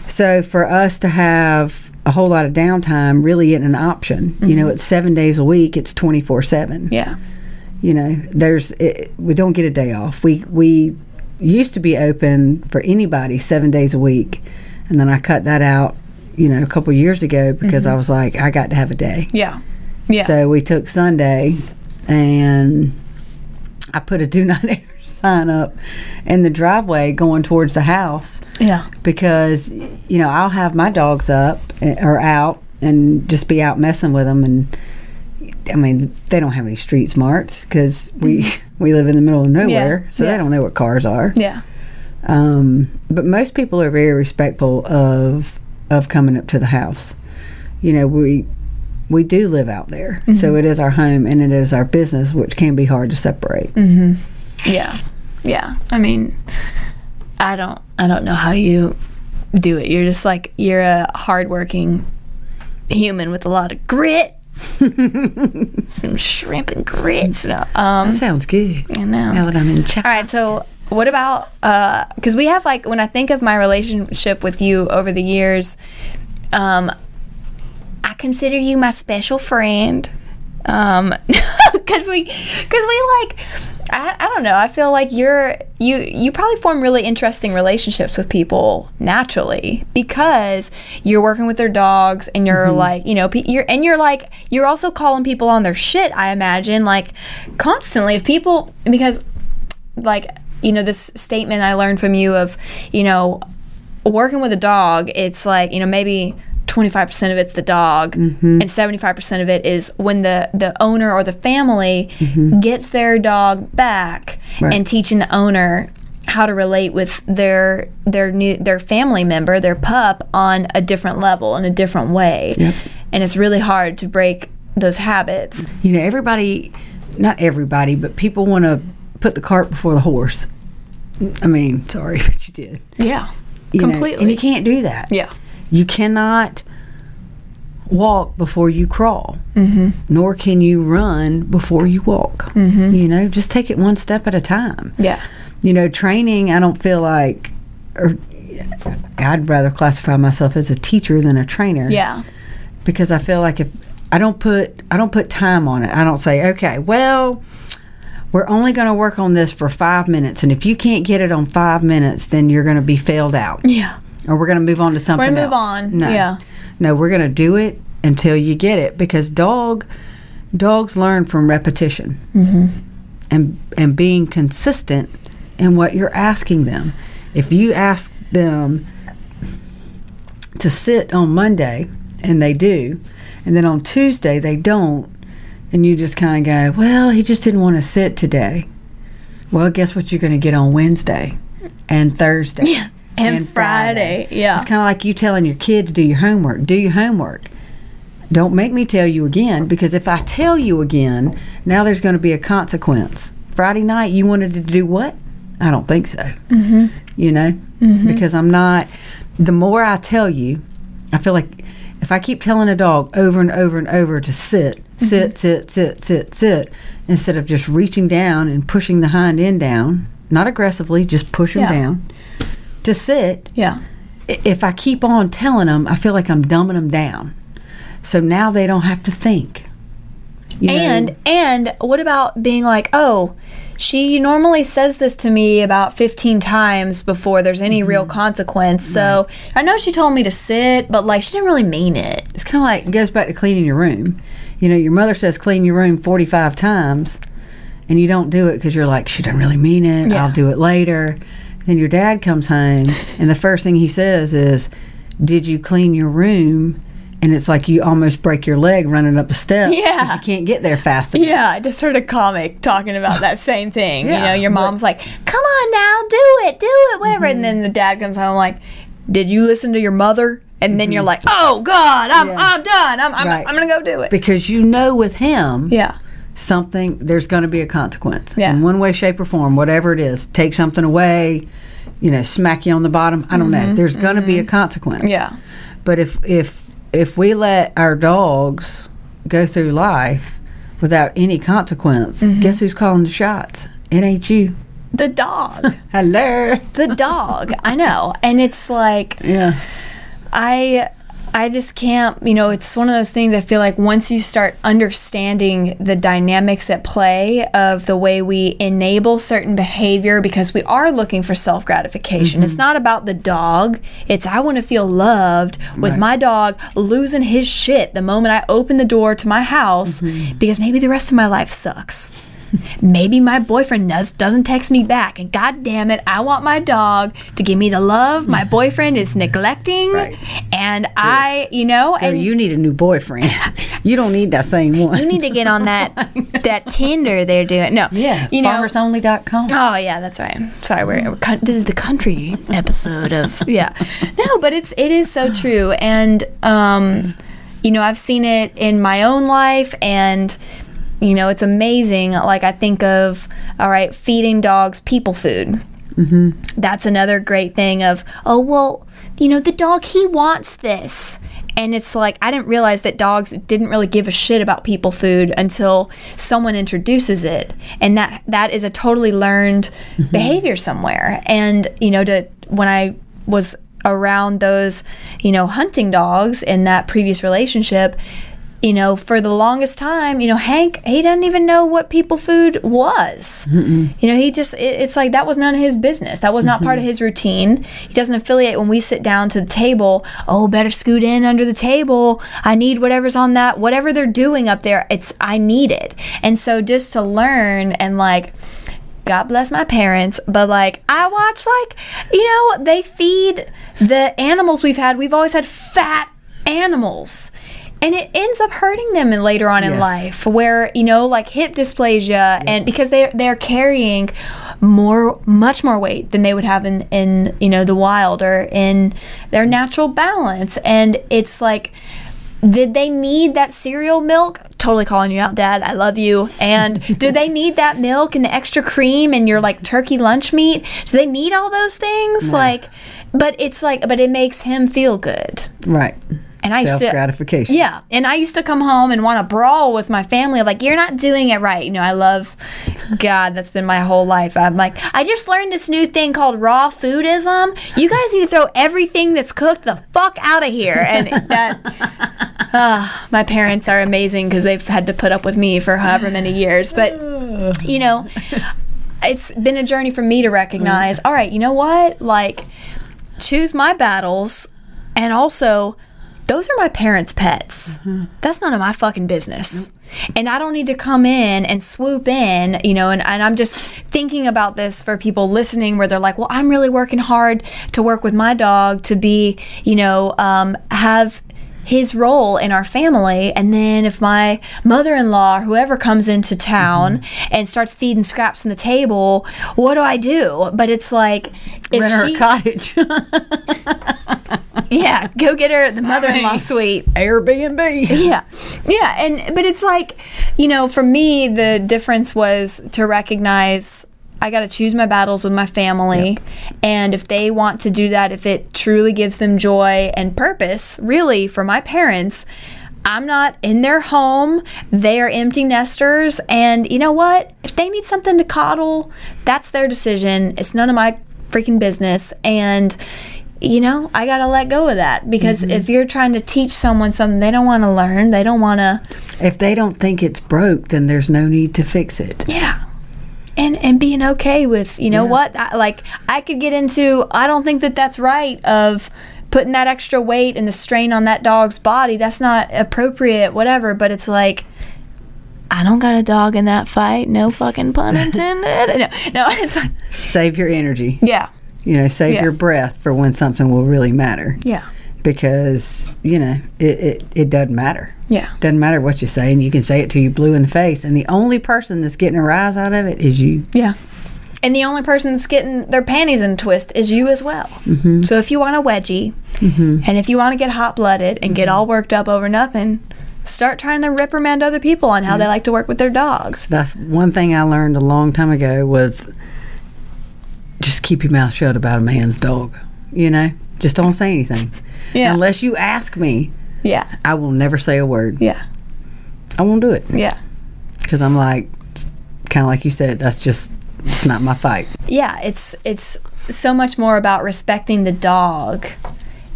So for us to have a whole lot of downtime really isn't an option. Mm-hmm. You know, it's seven days a week, it's twenty-four seven. Yeah. You know, there's it, we don't get a day off. We we used to be open for anybody seven days a week, and then I cut that out, you know, a couple years ago because mm-hmm. I was like, I got to have a day. Yeah, yeah. So we took Sunday, and I put a do not enter sign up in the driveway going towards the house. Yeah, because you know, I'll have my dogs up or out and just be out messing with them. And I mean, they don't have any street smarts because we we live in the middle of nowhere, yeah, so yeah. they don't know what cars are. Yeah. Um, but most people are very respectful of of coming up to the house. You know, we we do live out there, mm-hmm. so it is our home and it is our business, which can be hard to separate. Mm-hmm. Yeah, yeah. I mean, I don't I don't know how you do it. You're just like, you're a hardworking human with a lot of grit. Some shrimp and grits. No, um, that sounds good. I know. Now that I'm in China. All right. So, what about? Because uh, we have like, when I think of my relationship with you over the years, um, I consider you my special friend. Um, because we, because we like, I, I don't know. I feel like you're you you probably form really interesting relationships with people naturally, because you're working with their dogs and you're mm-hmm. like, you know, you're and you're like you're also calling people on their shit. I imagine like constantly if people, because like, you know, this statement I learned from you of, you know, working with a dog, it's like, you know, maybe twenty-five percent of it's the dog, mm-hmm. and seventy-five percent of it is when the, the owner or the family mm-hmm. gets their dog back, right. and teaching the owner how to relate with their their new their family member, their pup, on a different level, in a different way. Yep. And it's really hard to break those habits. You know, everybody, not everybody, but people want to put the cart before the horse. I mean, sorry, but you did. Yeah, you completely. Know, and you can't do that. Yeah. You cannot walk before you crawl, mm-hmm. nor can you run before you walk. Mm-hmm. You know, just take it one step at a time. Yeah. You know, training, I don't feel like, or I'd rather classify myself as a teacher than a trainer. Yeah. Because I feel like if I don't put, I don't put time on it. I don't say, okay, well, we're only going to work on this for five minutes. And if you can't get it on five minutes, then you're going to be failed out. Yeah. Or we're going to move on to something else. We're going to move on. No. Yeah. No, we're going to do it until you get it, because dog dogs learn from repetition, mm-hmm. and and being consistent in what you're asking them. If you ask them to sit on Monday and they do, and then on Tuesday they don't, and you just kind of go, well, he just didn't want to sit today. Well, guess what you're going to get on Wednesday and Thursday. Yeah. And, and Friday. Friday, yeah. It's kind of like you telling your kid to do your homework. Do your homework. Don't make me tell you again, because if I tell you again, now there's going to be a consequence. Friday night, you wanted to do what? I don't think so. Mm-hmm. You know? Mm-hmm. Because I'm not, the more I tell you, I feel like if I keep telling a dog over and over and over to sit, mm-hmm. sit, sit, sit, sit, sit, instead of just reaching down and pushing the hind end down, not aggressively, just push them yeah. down. To sit. Yeah. If I keep on telling them, I feel like I'm dumbing them down. So now they don't have to think. You and know? And what about being like, oh, she normally says this to me about fifteen times before there's any mm-hmm. real consequence. So right. I know she told me to sit, but like she didn't really mean it. It's kind of like, it goes back to cleaning your room. you know, your mother says clean your room forty-five times and you don't do it because you're like, she doesn't really mean it. Yeah. I'll do it later. Then your dad comes home and the first thing he says is, did you clean your room? And it's like you almost break your leg running up a step. Yeah. You can't get there fast enough. Yeah, I just heard a comic talking about that same thing. Yeah. You know, your mom's like, come on now, do it, do it, whatever. Mm-hmm. And then the dad comes home like, did you listen to your mother? And then mm-hmm. you're like, oh, God, I'm, yeah. I'm done. I'm, I'm, right. I'm going to go do it. Because you know with him, yeah. something, there's going to be a consequence. Yeah. In one way, shape, or form, whatever it is. Take something away, you know, smack you on the bottom. I don't mm-hmm. know. There's going to mm-hmm. be a consequence. Yeah. But if if... if we let our dogs go through life without any consequence, mm-hmm. guess who's calling the shots? It ain't you. The dog. Hello. The dog. I know. And it's like, yeah. I I just can't, you know, it's one of those things I feel like once you start understanding the dynamics at play of the way we enable certain behavior, because we are looking for self-gratification. Mm-hmm. It's not about the dog. It's I want to feel loved with right. my dog losing his shit the moment I open the door to my house mm-hmm. because maybe the rest of my life sucks. Maybe my boyfriend does, doesn't text me back, and God damn it, I want my dog to give me the love my boyfriend is neglecting, right. and Girl. I, you know, Girl, and you need a new boyfriend. You don't need that same one. You need to get on that that Tinder they're doing. No, yeah, you know, farmers only dot com. Oh yeah, that's right. Sorry, we're, we're this is the country episode of yeah. No, but it's it is so true, and um, you know, I've seen it in my own life and. You know, it's amazing. Like, I think of, all right, feeding dogs people food. Mm-hmm. That's another great thing of, oh, well, you know, the dog, he wants this. And it's like, I didn't realize that dogs didn't really give a shit about people food until someone introduces it. And that that is a totally learned mm-hmm. behavior somewhere. And, you know, to when I was around those, you know, hunting dogs in that previous relationship, you know, for the longest time, you know, Hank, he doesn't even know what people food was. Mm-mm. You know, he just, it, it's like that was none of his business. That was not mm-hmm. part of his routine. He doesn't affiliate when we sit down to the table. Oh, better scoot in under the table. I need whatever's on that. Whatever they're doing up there, it's, I need it. And so just to learn and like, God bless my parents, but like I watch like, you know, they feed the animals we've had. We've always had fat animals. And it ends up hurting them in later on yes. in life where, you know, like hip dysplasia yeah. and because they're, they're carrying more, much more weight than they would have in, in, you know, the wild or in their natural balance. And it's like, did they need that cereal milk? Totally calling you out, Dad. I love you. And do they need that milk and the extra cream and your like turkey lunch meat? Do they need all those things? Yeah. Like, but it's like, but it makes him feel good. Right. And I used to gratification. Yeah, and I used to come home and want to brawl with my family. I'm like, you're not doing it right. You know, I love God. That's been my whole life. I'm like, I just learned this new thing called raw foodism. You guys need to throw everything that's cooked the fuck out of here. And that, uh, my parents are amazing because they've had to put up with me for however many years. But you know, it's been a journey for me to recognize. All right, you know what? Like, choose my battles, and also. Those are my parents' pets. Mm-hmm. That's none of my fucking business. Nope. And I don't need to come in and swoop in, you know, and, and I'm just thinking about this for people listening where they're like, well, I'm really working hard to work with my dog to be, you know, um, have his role in our family. And then if my mother-in-law or whoever comes into town mm-hmm. and starts feeding scraps on the table, what do I do? But it's like, if rent her she, a cottage. Yeah, go get her the mother-in-law I mean, suite. Airbnb. Yeah. Yeah, and but it's like, you know, for me, the difference was to recognize I got to choose my battles with my family. Yep. And if they want to do that, if it truly gives them joy and purpose, really, for my parents, I'm not in their home. They are empty nesters. And you know what? If they need something to coddle, that's their decision. It's none of my freaking business. And you know, I got to let go of that because mm-hmm. if you're trying to teach someone something they don't want to learn, they don't want to. If they don't think it's broke, then there's no need to fix it. Yeah. And and being okay with, you know yeah. what, I, like I could get into, I don't think that that's right of putting that extra weight and the strain on that dog's body, that's not appropriate, whatever. But it's like, I don't got a dog in that fight. No fucking pun intended. No, no. It's like, save your energy. Yeah. You know, save yeah. your breath for when something will really matter. Yeah. Because, you know, it, it, it doesn't matter. Yeah. Doesn't matter what you say, and you can say it till you blue in the face, and the only person that's getting a rise out of it is you. Yeah. And the only person that's getting their panties in a twist is you as well. Mm-hmm. So if you want a wedgie, mm-hmm. and if you want to get hot-blooded and mm-hmm. get all worked up over nothing, start trying to reprimand other people on how yeah. they like to work with their dogs. That's one thing I learned a long time ago, was just keep your mouth shut about a man's dog, you know? Just don't say anything. Yeah. Unless you ask me. Yeah. I will never say a word. Yeah. I won't do it. Yeah. Because I'm like, kind of like you said, that's just, it's not my fight. Yeah, it's it's so much more about respecting the dog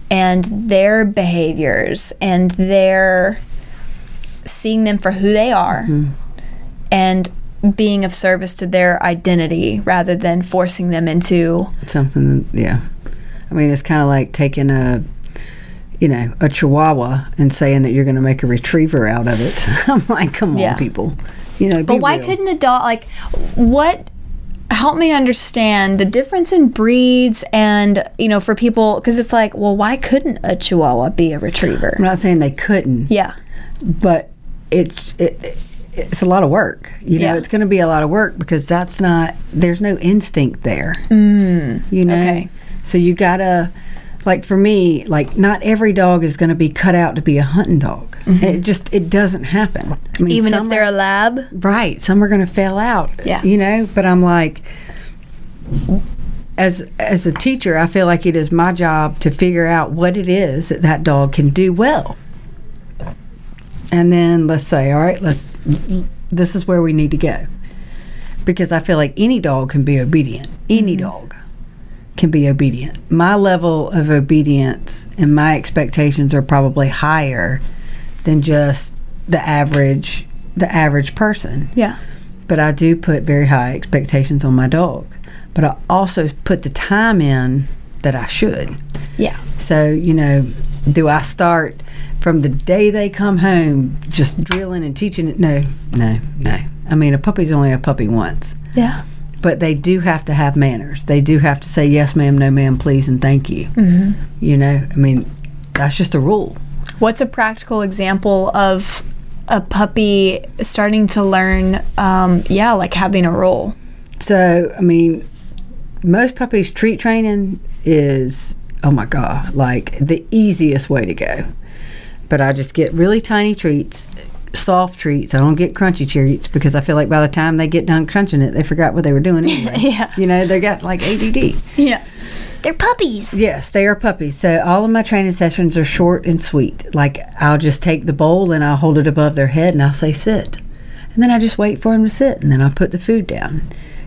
and their behaviors and their seeing them for who they are, mm-hmm. and being of service to their identity rather than forcing them into something. Yeah. I mean, it's kind of like taking a, you know, a Chihuahua and saying that you're going to make a retriever out of it. I'm like, come on, yeah. people. You know, but why real. couldn't a dog, like, what, help me understand the difference in breeds and, you know, for people, because it's like, well, why couldn't a Chihuahua be a retriever? I'm not saying they couldn't. Yeah. But it's, it, it's a lot of work. You know, yeah. it's going to be a lot of work, because that's not, there's no instinct there. Mm, you know? Okay. So you gotta, like for me, like not every dog is going to be cut out to be a hunting dog. Mm-hmm. It just, it doesn't happen. I mean, even if they're are, a lab? Right. Some are going to fail out, yeah. you know? But I'm like, as, as a teacher, I feel like it is my job to figure out what it is that that dog can do well. And then let's say, all right, let's, this is where we need to go. Because I feel like any dog can be obedient, any mm-hmm. dog. can be obedient. My level of obedience and my expectations are probably higher than just the average the average person. Yeah. But I do put very high expectations on my dog. But I also put the time in that I should. Yeah. So, you know, do I start from the day they come home just drilling and teaching it? No, no, no. I mean, a puppy's only a puppy once. Yeah. But they do have to have manners. They do have to say, yes, ma'am, no, ma'am, please, and thank you. Mm-hmm. You know, I mean, that's just a rule. What's a practical example of a puppy starting to learn, um, yeah, like having a rule? So, I mean, most puppies' treat training is, oh, my God, like the easiest way to go. But I just get really tiny treats. Soft treats. I don't get crunchy treats, because I feel like by the time they get done crunching it, they forgot what they were doing anyway. Yeah. You know, they got like A D D. Yeah. They're puppies. Yes, they are puppies. So all of my training sessions are short and sweet. Like, I'll just take the bowl and I'll hold it above their head and I'll say, sit. And then I just wait for them to sit, and then I'll put the food down.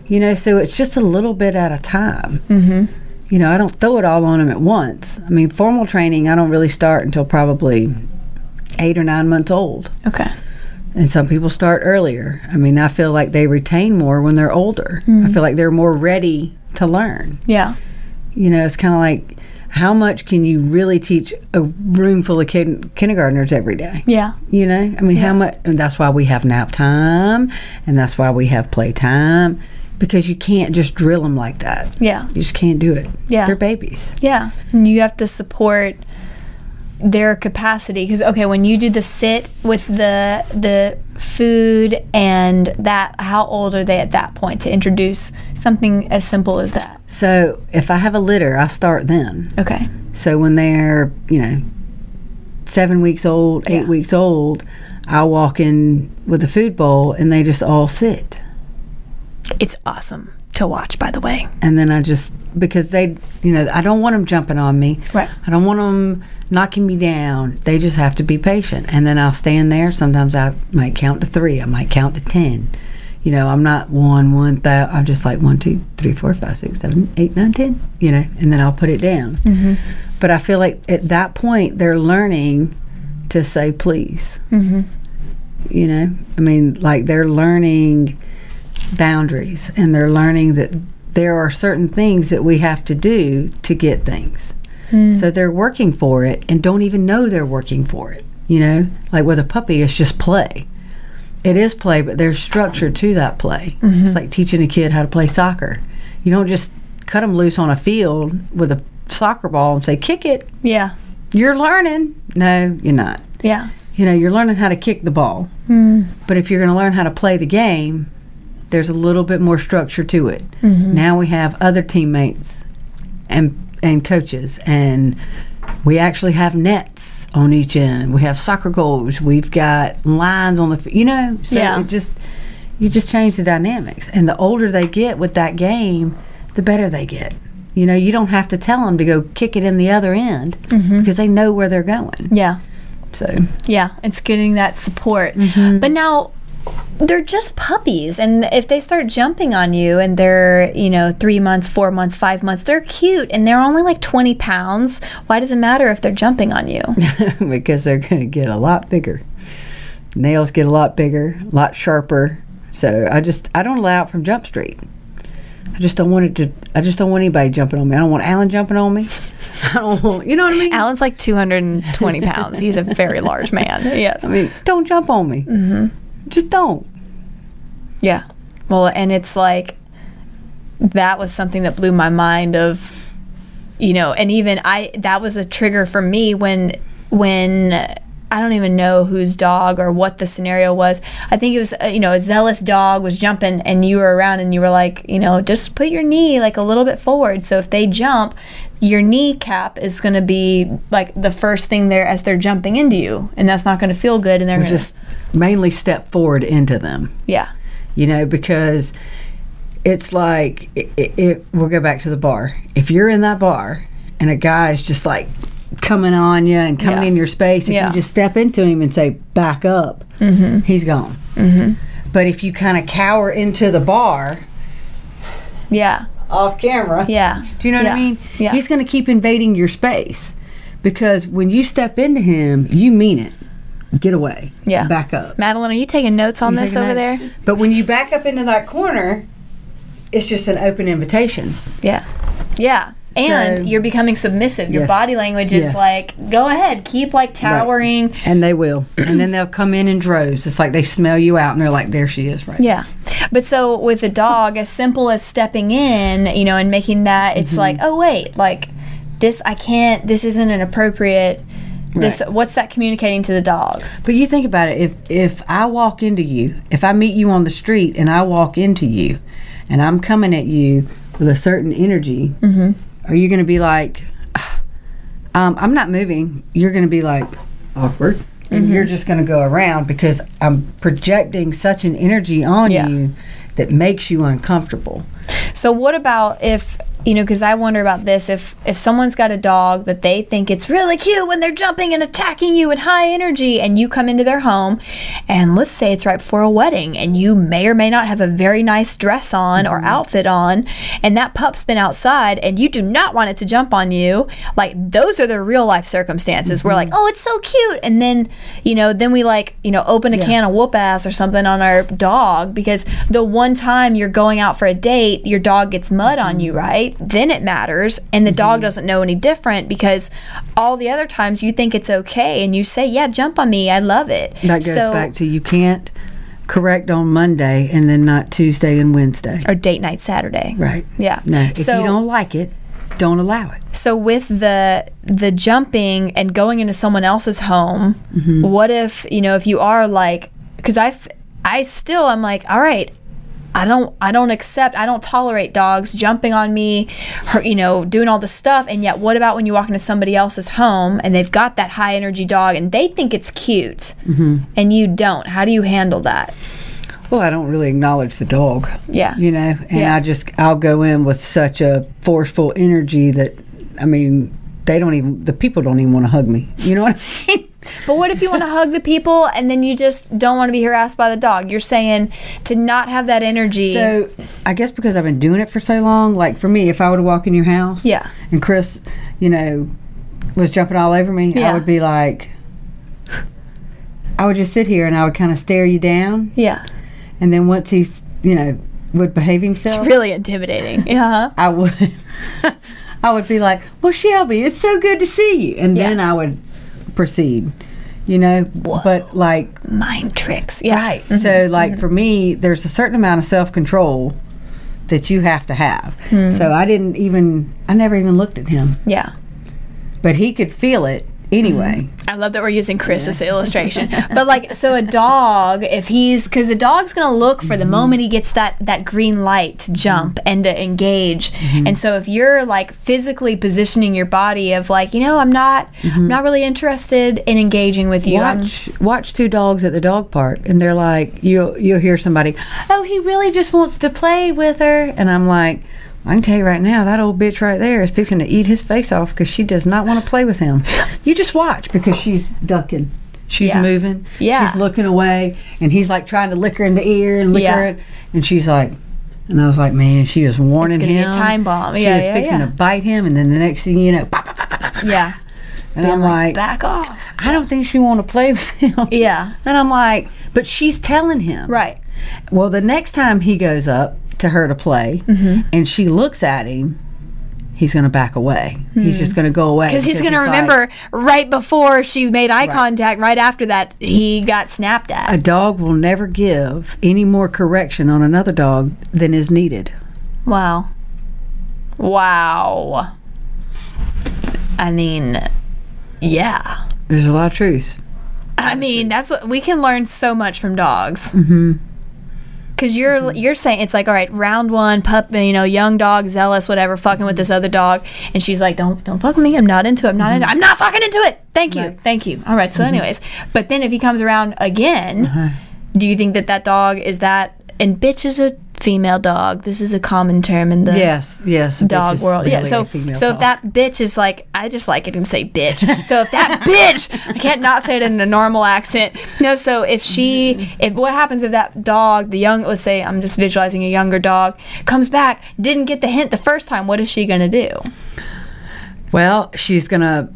You know, so it's just a little bit at a time. Mm-hmm. You know, I don't throw it all on them at once. I mean, formal training, I don't really start until probably eight or nine months old. Okay. And some people start earlier. I mean, I feel like they retain more when they're older. Mm-hmm. I feel like they're more ready to learn. Yeah. You know, it's kind of like, how much can you really teach a room full of kin kindergartners every day? Yeah. You know, I mean, yeah. how much? And that's why we have nap time, and that's why we have play time, because you can't just drill them like that. Yeah. You just can't do it. Yeah. They're babies. Yeah. And you have to support their capacity, because okay, when you do the sit with the the food and that, how old are they at that point to introduce something as simple as that? So if I have a litter, I start then. Okay. So when they're, you know, seven weeks old, eight yeah. weeks old, I walk in with a food bowl and they just all sit. It's awesome to watch, by the way. And then I just, because they, you know, I don't want them jumping on me. Right. I don't want them knocking me down. They just have to be patient. And then I'll stand there. Sometimes I might count to three. I might count to ten. You know, I'm not one, one, thou. I'm just like one, two, three, four, five, six, seven, eight, nine, ten. You know, and then I'll put it down. Mm-hmm. But I feel like at that point they're learning to say please. Mm-hmm. You know, I mean, like they're learning boundaries, and they're learning that there are certain things that we have to do to get things. Mm. So they're working for it and don't even know they're working for it. You know, like with a puppy, it's just play. It is play, but there's structure to that play. Mm-hmm. It's like teaching a kid how to play soccer. You don't just cut them loose on a field with a soccer ball and say, kick it. Yeah. You're learning. No, you're not. Yeah. You know, you're learning how to kick the ball. Mm. But if you're going to learn how to play the game, there's a little bit more structure to it. Mm-hmm. Now we have other teammates and and coaches, and we actually have nets on each end. We have soccer goals. We've got lines on the, you know, so yeah. it just, you just change the dynamics. And the older they get with that game, the better they get. You know, you don't have to tell them to go kick it in the other end mm-hmm. because they know where they're going. Yeah. So. Yeah, it's getting that support. Mm-hmm. But now, they're just puppies, and if they start jumping on you and they're, you know, three months, four months, five months, they're cute and they're only like twenty pounds. Why does it matter if they're jumping on you? Because they're going to get a lot bigger. Nails get a lot bigger, a lot sharper. So I just, I don't allow it from Jump Street. I just don't want it to, I just don't want anybody jumping on me. I don't want Alan jumping on me. I don't want, you know what I mean? Alan's like two hundred twenty pounds. He's a very large man. Yes. I mean, don't jump on me. Mm-hmm. Just don't. Yeah. Well, and it's like, that was something that blew my mind of, you know, and even I, that was a trigger for me when, when I don't even know whose dog or what the scenario was. I think it was, you know, a zealous dog was jumping and you were around and you were like, you know, just put your knee like a little bit forward. So if they jump, your kneecap is going to be like the first thing there as they're jumping into you, and that's not going to feel good. And they're going to just mainly step forward into them. Yeah, you know, because it's like it, it, it, we'll go back to the bar. If you're in that bar and a guy is just like coming on you and coming yeah. in your space, if yeah. you just step into him and say back up, mm-hmm. he's gone. Mm-hmm. But if you kind of cower into the bar, yeah. off camera. Yeah. Do you know yeah. what I mean? Yeah. He's going to keep invading your space because when you step into him, you mean it. Get away. Yeah. Back up. Madeline, are you taking notes on this over notes? There? But when you back up into that corner, it's just an open invitation. Yeah. Yeah. And so, you're becoming submissive. Your yes. body language is yes. like, go ahead, keep like towering. Right. And they will. And then they'll come in in droves. It's like they smell you out and they're like, there she is, right? Yeah. But so with a dog, as simple as stepping in, you know, and making that, it's mm-hmm. like, oh, wait, like this, I can't, this isn't an appropriate, this, right. what's that communicating to the dog? But you think about it, if, if I walk into you, if I meet you on the street and I walk into you and I'm coming at you with a certain energy, mm-hmm. are you going to be like, um, I'm not moving? You're going to be like, awkward. And mm-hmm. you're just going to go around because I'm projecting such an energy on yeah. you that makes you uncomfortable. So what about if, you know, because I wonder about this, if, if someone's got a dog that they think it's really cute when they're jumping and attacking you in high energy, and you come into their home, and let's say it's right before a wedding, and you may or may not have a very nice dress on mm-hmm. or outfit on, and that pup's been outside, and you do not want it to jump on you, like those are the real life circumstances mm-hmm. where like, oh, it's so cute, and then, you know, then we like, you know, open a yeah. can of whoop ass or something on our dog, because the one time you're going out for a date, your dog gets mud mm-hmm. on you, right? Then it matters, and the mm-hmm. dog doesn't know any different, because all the other times you think it's okay and you say, yeah, jump on me, I love it. That goes so, back to, you can't correct on Monday and then not Tuesday and Wednesday. Or date night Saturday. Right. Yeah. No, if so, you don't like it, don't allow it. So with the the jumping and going into someone else's home, mm-hmm. what if, you know, if you are like, because I, I still, I'm like, all right, I don't I don't accept, I don't tolerate dogs jumping on me, or, you know, doing all this stuff. And yet, what about when you walk into somebody else's home and they've got that high energy dog and they think it's cute mm-hmm. and you don't? How do you handle that? Well, I don't really acknowledge the dog. Yeah. You know, and yeah. I just, I'll go in with such a forceful energy that, I mean, they don't even, the people don't even want to hug me. You know what I mean? But what if you want to hug the people and then you just don't want to be harassed by the dog? You're saying to not have that energy. So I guess because I've been doing it for so long, like for me, if I were to walk in your house yeah. and Chris, you know, was jumping all over me, yeah. I would be like, I would just sit here and I would kind of stare you down. Yeah. And then once he's, you know, would behave himself. It's really intimidating. Uh-huh. I would. I would be like, well, Shelby, it's so good to see you. And yeah. then I would proceed, you know. Whoa. But like mind tricks. Yeah. Right. Mm-hmm. So like mm-hmm. for me, there's a certain amount of self-control that you have to have. Mm-hmm. So I didn't even, I never even looked at him. Yeah. But he could feel it. Anyway, I love that we're using Chris yeah. as the illustration. But like, so a dog, if he's, because the dog's going to look for mm-hmm. the moment he gets that, that green light to jump mm-hmm. and to engage. Mm-hmm. And so if you're like physically positioning your body of like, you know, I'm not, mm-hmm. I'm not really interested in engaging with you. Watch, watch two dogs at the dog park, and they're like, you'll you'll hear somebody, oh, he really just wants to play with her, and I'm like, I can tell you right now, that old bitch right there is fixing to eat his face off because she does not want to play with him. You just watch, because she's ducking. She's yeah. moving. Yeah. She's looking away, and he's like trying to lick her in the ear and lick yeah. her. And she's like, and I was like, man, she is warning him. It's going to be a time bomb. She yeah, is yeah, fixing yeah. to bite him, and then the next thing you know, bah, bah, bah, bah, bah, bah. Yeah. And Being I'm like, like, back off. I don't think she want to play with him. Yeah. And I'm like, but she's telling him. Right. Well, the next time he goes up to her to play, mm-hmm. and she looks at him, he's going to back away. Mm-hmm. He's just going to go away. Because he's going to remember, like, right before she made eye right. contact, right after that, he got snapped at. A dog will never give any more correction on another dog than is needed. Wow. Wow. I mean, yeah. There's a lot of truths. I mean, that's what, we can learn so much from dogs. Mm-hmm. Because you're mm-hmm. you're saying, it's like, all right, round one, pup, you know, young dog, zealous, whatever, fucking with this other dog, and she's like, don't don't fuck with me, I'm not into it, I'm not mm-hmm. into, I'm not fucking into it. Thank you, right. thank you. All right, so mm-hmm. anyways, but then if he comes around again, uh-huh. do you think that that dog is that? And bitch is a female dog. This is a common term in the yes, yes, dog world. Really yeah, so so dog. If that bitch is like, I just like it to say bitch. So if that bitch, I can't not say it in a normal accent. No, so if she, mm. if what happens if that dog, the young, let's say I'm just visualizing a younger dog, comes back, didn't get the hint the first time, what is she gonna do? Well, she's gonna.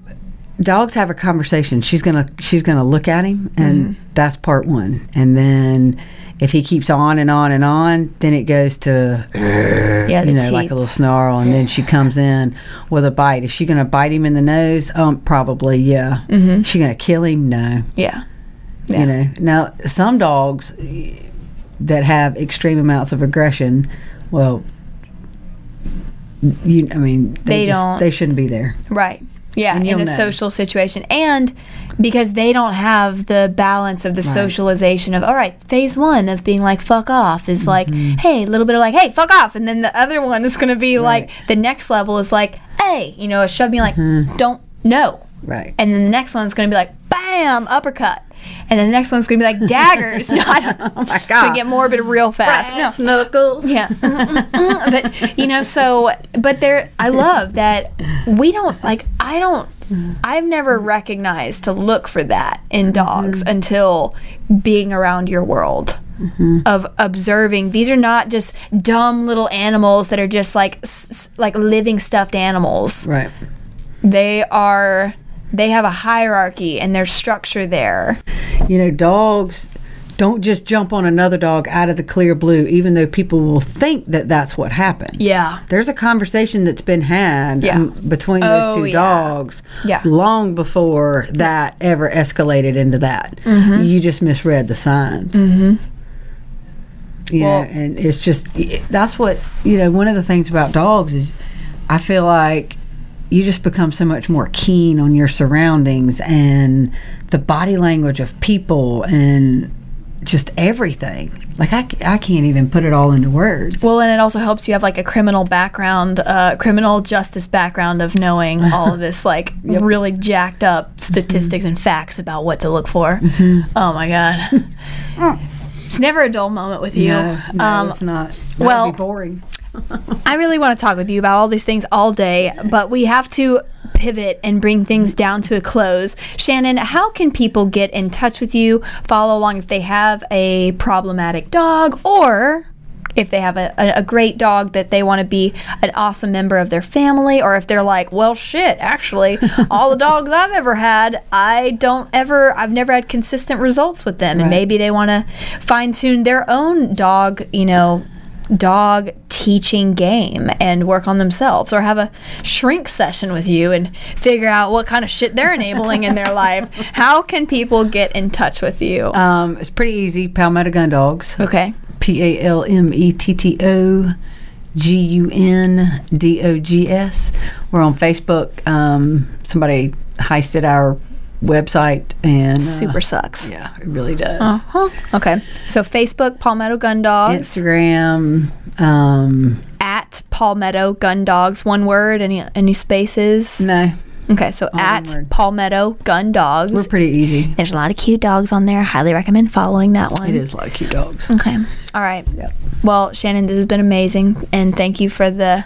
Dogs have a conversation. She's gonna she's gonna look at him, and mm. that's part one, and then. If he keeps on and on and on, then it goes to, yeah, you know, teeth. Like a little snarl, and then she comes in with a bite. Is she going to bite him in the nose? Um, probably, yeah. Mm-hmm. Is she going to kill him? No. Yeah. yeah. You know, now some dogs that have extreme amounts of aggression, well, you, I mean, they, they just, don't. They shouldn't be there. Right. Yeah, in a know. social situation. And because they don't have the balance of the right. socialization of, all right, phase one of being like, fuck off is mm-hmm. like, hey, a little bit of like, hey, fuck off. And then the other one is going to be right. like, the next level is like, hey, you know, it should be like, mm-hmm. don't, no. Right. And then the next one's going to be like, bam, uppercut. And then the next one's going to be like, daggers. No, I don't, oh, my God. Going to get morbid real fast. No. Snuggles. Yeah. But, you know, so, but there, I love that we don't, like, I don't, I've never recognized to look for that in dogs mm-hmm. until being around your world. Mm-hmm. Of observing, these are not just dumb little animals that are just like, s like living stuffed animals. Right. They are... They have a hierarchy and their structure there. You know, dogs don't just jump on another dog out of the clear blue, even though people will think that that's what happened. Yeah. There's a conversation that's been had yeah. um, between oh, those two yeah. dogs yeah. long before that ever escalated into that. Mm-hmm. You just misread the signs. Mm-hmm. You well, know, and it's just, that's what, you know, one of the things about dogs is I feel like you just become so much more keen on your surroundings and the body language of people and just everything. Like, I, I can't even put it all into words. Well, and it also helps you have, like, a criminal background, uh, criminal justice background of knowing all of this, like, yep. really jacked up statistics mm-hmm. and facts about what to look for. Mm-hmm. Oh, my God. Mm. It's never a dull moment with you. No, no um, it's not. That well, would be boring. I really want to talk with you about all these things all day, but we have to pivot and bring things down to a close. Shannon, how can people get in touch with you, follow along if they have a problematic dog, or if they have a, a, a great dog that they want to be an awesome member of their family, or if they're like, well, shit, actually, all the dogs I've ever had, I don't ever, I've never had consistent results with them, right. and maybe they want to fine-tune their own dog, you know, dog teaching game and work on themselves, or have a shrink session with you and figure out what kind of shit they're enabling in their life. How can people get in touch with you? Um, it's pretty easy. Palmetto Gun Dogs. Okay. P A L M E T T O G U N D O G S. We're on Facebook. Um, somebody heisted our website and uh, super sucks. Yeah, it really does. Uh-huh. Okay, so Facebook, Palmetto Gun Dogs. Instagram, um, at Palmetto Gun Dogs, one word. Any any spaces? No. Okay, so all at Palmetto Gun Dogs. We're pretty easy. There's a lot of cute dogs on there. Highly recommend following that one. It is a lot of cute dogs. Okay. All right. Yep. Well, Shannon, this has been amazing, and thank you for the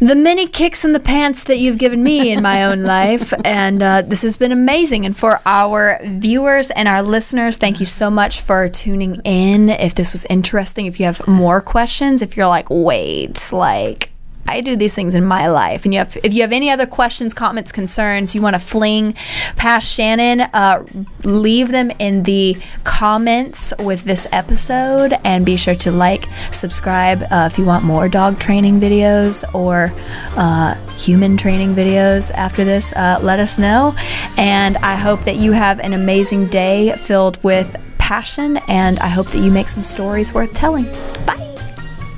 the many kicks in the pants that you've given me in my own life. And uh, this has been amazing. And for our viewers and our listeners, thank you so much for tuning in. If this was interesting, if you have more questions, if you're like, wait, like, I do these things in my life. And you have, if you have any other questions, comments, concerns, you want to fling past Shannon, uh, leave them in the comments with this episode. And be sure to like, subscribe uh, if you want more dog training videos or uh, human training videos after this. Uh, let us know. And I hope that you have an amazing day filled with passion. And I hope that you make some stories worth telling. Bye.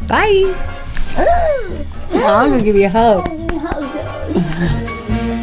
Bye. Ooh. Well, I'm going to give you a hug.